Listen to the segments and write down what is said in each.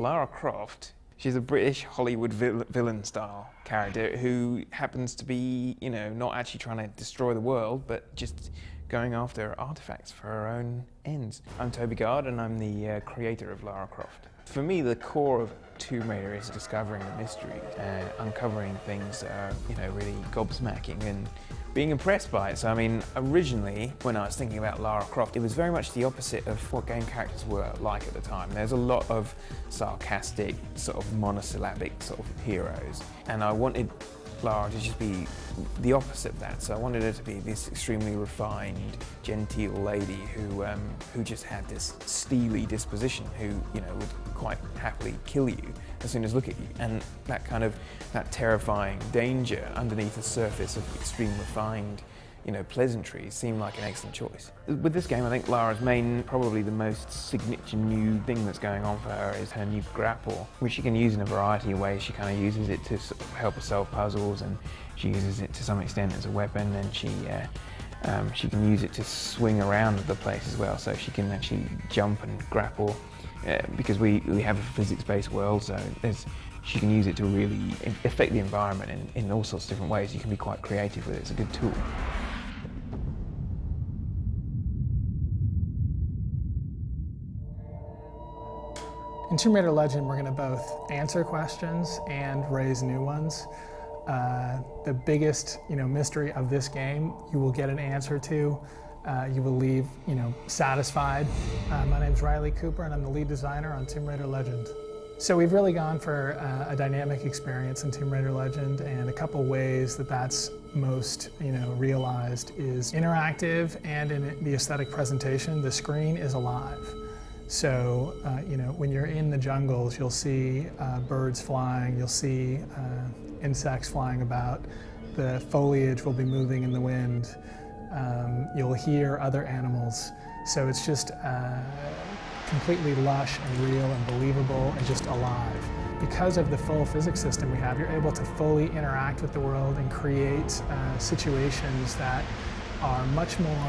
Lara Croft, she's a British Hollywood villain-style character who happens to be, you know, not actually trying to destroy the world, but just going after artifacts for her own ends. I'm Toby Gard, and I'm the creator of Lara Croft. For me, the core of Tomb Raider is discovering the mystery, uncovering things that are, you know, really gobsmacking and being impressed by it. So, I mean, originally, when I was thinking about Lara Croft, it was very much the opposite of what game characters were like at the time. There's a lot of sarcastic, sort of monosyllabic sort of heroes, and I wanted Lara to just be the opposite of that. So I wanted her to be this extremely refined, genteel lady who just had this steely disposition, who, you know, would quite happily kill you as soon as look at you, and that kind of terrifying danger underneath the surface of extreme refined, you know, pleasantries seemed like an excellent choice. With this game, I think Lara's main, probably the most signature new thing that's going on for her is her new grapple, which she can use in a variety of ways. She kind of uses it to sort of help her solve puzzles, and she uses it to some extent as a weapon, and she can use it to swing around the place as well, so she can actually jump and grapple. Because we have a physics-based world, so she can use it to really affect the environment in all sorts of different ways. You can be quite creative with it. It's a good tool. In Tomb Raider Legend, we're going to both answer questions and raise new ones. The biggest, you know, mystery of this game, you will get an answer to. You will leave, you know, satisfied. My name's Riley Cooper, and I'm the lead designer on Tomb Raider Legend. So we've really gone for a dynamic experience in Tomb Raider Legend, and a couple ways that that's most, you know, realized is interactive and in the aesthetic presentation. The screen is alive. So, you know, when you're in the jungles, you'll see birds flying, you'll see insects flying about, the foliage will be moving in the wind, you'll hear other animals. So it's just completely lush and real and believable and just alive. Because of the full physics system we have, you're able to fully interact with the world and create situations that are much more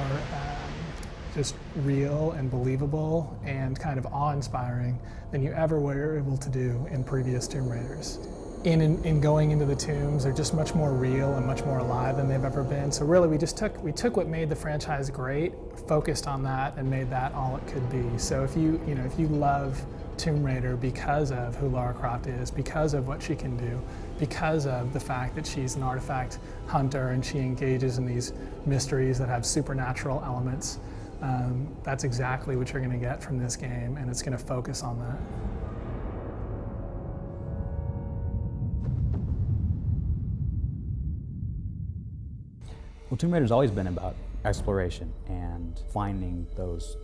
just real and believable and kind of awe-inspiring than you ever were able to do in previous Tomb Raiders. In going into the tombs, they're just much more real and much more alive than they've ever been. So really, we took what made the franchise great, focused on that, and made that all it could be. So if you love Tomb Raider because of who Lara Croft is, because of what she can do, because of the fact that she's an artifact hunter and she engages in these mysteries that have supernatural elements, that's exactly what you're going to get from this game, and it's going to focus on that. Well, Tomb Raider's always been about exploration and finding those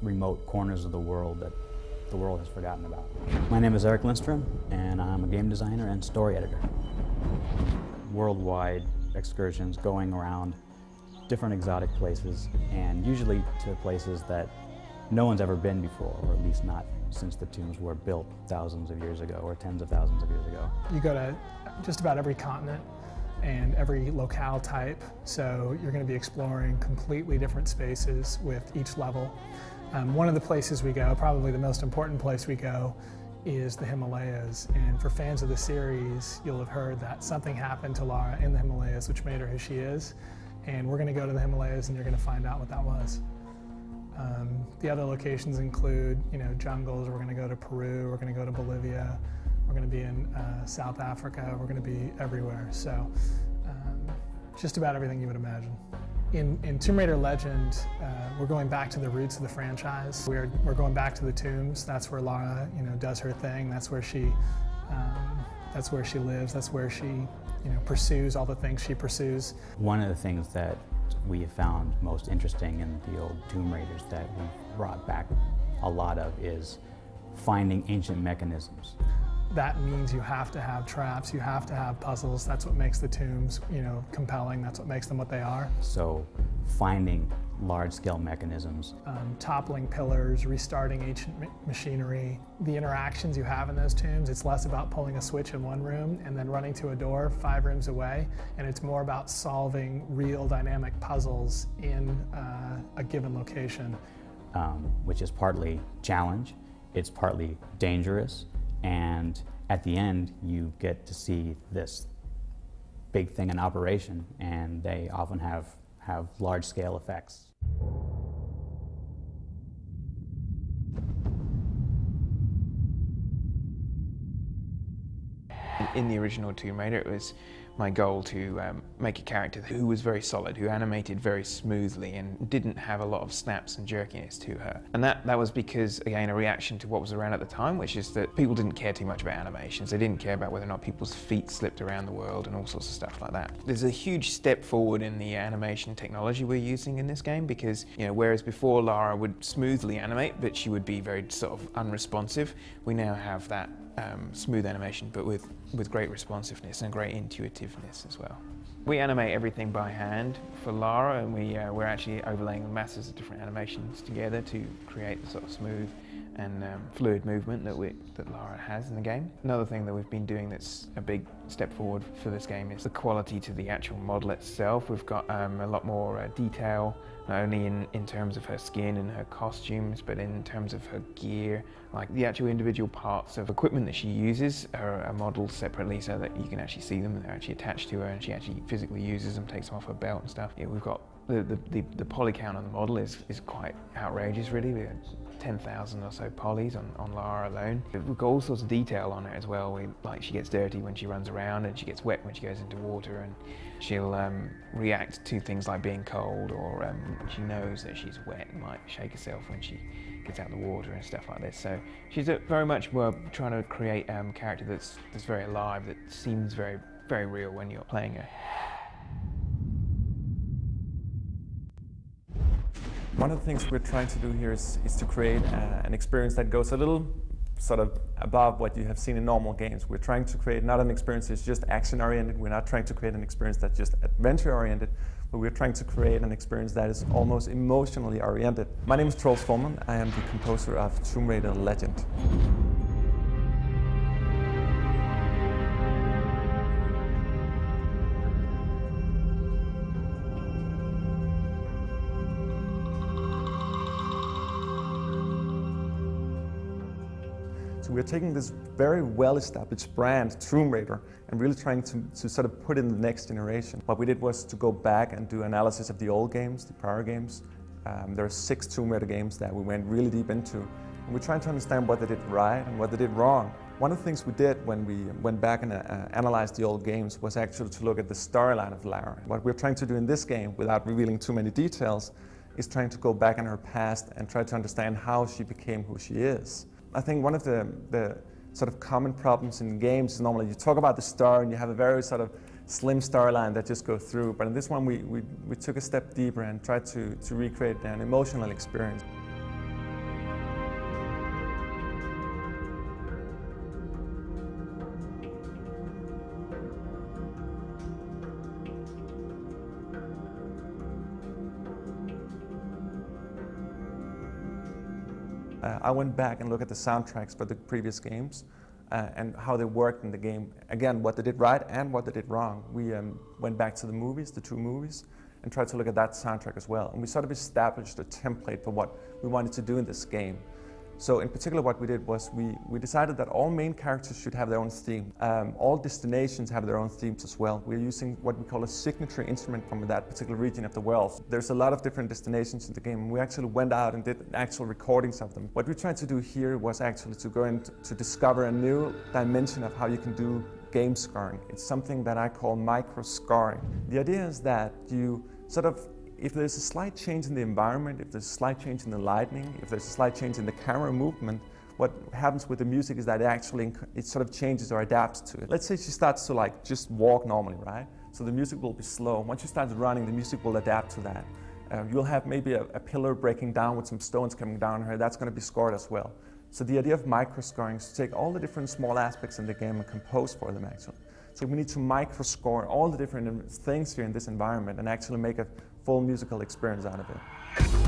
remote corners of the world that the world has forgotten about. My name is Eric Lindstrom, and I'm a game designer and story editor. Worldwide excursions going around different exotic places, and usually to places that no one's ever been before, or at least not since the tombs were built thousands of years ago or tens of thousands of years ago. You go to just about every continent and every locale type, so you're going to be exploring completely different spaces with each level. One of the places we go, probably the most important place we go, is the Himalayas, and for fans of the series, you'll have heard that something happened to Lara in the Himalayas which made her who she is. And we're going to go to the Himalayas, and you're going to find out what that was. The other locations include, you know, jungles. We're going to go to Peru. We're going to go to Bolivia. We're going to be in South Africa. We're going to be everywhere. So just about everything you would imagine. In Tomb Raider Legend, we're going back to the roots of the franchise. We're going back to the tombs. That's where Lara, you know, does her thing. That's where she lives. That's where she, you know, pursues all the things she pursues. One of the things that we have found most interesting in the old Tomb Raiders that we've brought back a lot of is finding ancient mechanisms. That means you have to have traps, you have to have puzzles. That's what makes the tombs, you know, compelling. That's what makes them what they are. So finding large-scale mechanisms. Toppling pillars, restarting ancient machinery. The interactions you have in those tombs, it's less about pulling a switch in one room and then running to a door 5 rooms away, and it's more about solving real dynamic puzzles in a given location. Which is partly challenge, it's partly dangerous, And at the end, you get to see this big thing in operation, and they often have large-scale effects. In the original Tomb Raider, it was my goal to make a character who was very solid, who animated very smoothly and didn't have a lot of snaps and jerkiness to her. And that was because, again, a reaction to what was around at the time, which is that people didn't care too much about animations. They didn't care about whether or not people's feet slipped around the world and all sorts of stuff like that. There's a huge step forward in the animation technology we're using in this game because, you know, whereas before Lara would smoothly animate, but she would be very sort of unresponsive, we now have that smooth animation, but with great responsiveness and great intuitiveness as well. We animate everything by hand for Lara, and we're actually overlaying masses of different animations together to create the sort of smooth and fluid movement that Lara has in the game. Another thing that we've been doing that's a big step forward for this game is the quality to the actual model itself. We've got a lot more detail, not only in terms of her skin and her costumes, but in terms of her gear. Like the actual individual parts of equipment that she uses are modelled separately so that you can actually see them and they're actually attached to her, and she actually physically uses them, takes them off her belt and stuff. Yeah, we've got the poly count on the model is quite outrageous, really. We had 10,000 or so polys on Lara alone. We've got all sorts of detail on her as well. Like she gets dirty when she runs around, and she gets wet when she goes into water, and she'll react to things like being cold, or she knows that she's wet and might shake herself when she gets out of the water and stuff like this. So she's very much trying to create a character that's very alive, that seems very, very real when you're playing her. One of the things we're trying to do here is to create an experience that goes a little sort of above what you have seen in normal games. We're trying to create not an experience that's just action-oriented, we're not trying to create an experience that's just adventure-oriented, but we're trying to create an experience that is almost emotionally oriented. My name is Troels Formann. I am the composer of Tomb Raider Legend. We're taking this very well-established brand, Tomb Raider, and really trying to sort of put in the next generation. What we did was to go back and do analysis of the old games, the prior games. There are 6 Tomb Raider games that we went really deep into, and we're trying to understand what they did right and what they did wrong. One of the things we did when we went back and analyzed the old games was actually to look at the storyline of Lara. What we're trying to do in this game, without revealing too many details, is trying to go back in her past and try to understand how she became who she is. I think one of the sort of common problems in games is normally you talk about the story and you have a very sort of slim storyline that just goes through, but in this one we took a step deeper and tried to recreate an emotional experience. I went back and looked at the soundtracks for the previous games and how they worked in the game. Again, what they did right and what they did wrong. We went back to the movies, the 2 movies, and tried to look at that soundtrack as well. And we sort of established a template for what we wanted to do in this game. So in particular what we did was we decided that all main characters should have their own theme. All destinations have their own themes as well. We're using what we call a signature instrument from that particular region of the world. There's a lot of different destinations in the game. We actually went out and did actual recordings of them. What we tried to do here was actually to go and to discover a new dimension of how you can do game scoring. It's something that I call micro-scoring. The idea is that you sort of, if there's a slight change in the environment, if there's a slight change in the lighting, if there's a slight change in the camera movement, what happens with the music is that it sort of changes or adapts to it. Let's say she starts to like just walk normally, right? So the music will be slow. Once she starts running, the music will adapt to that. You'll have maybe a pillar breaking down with some stones coming down her. That's going to be scored as well. So the idea of micro-scoring is to take all the different small aspects in the game and compose for them actually. So we need to micro-score all the different things here in this environment and actually make a full musical experience out of it.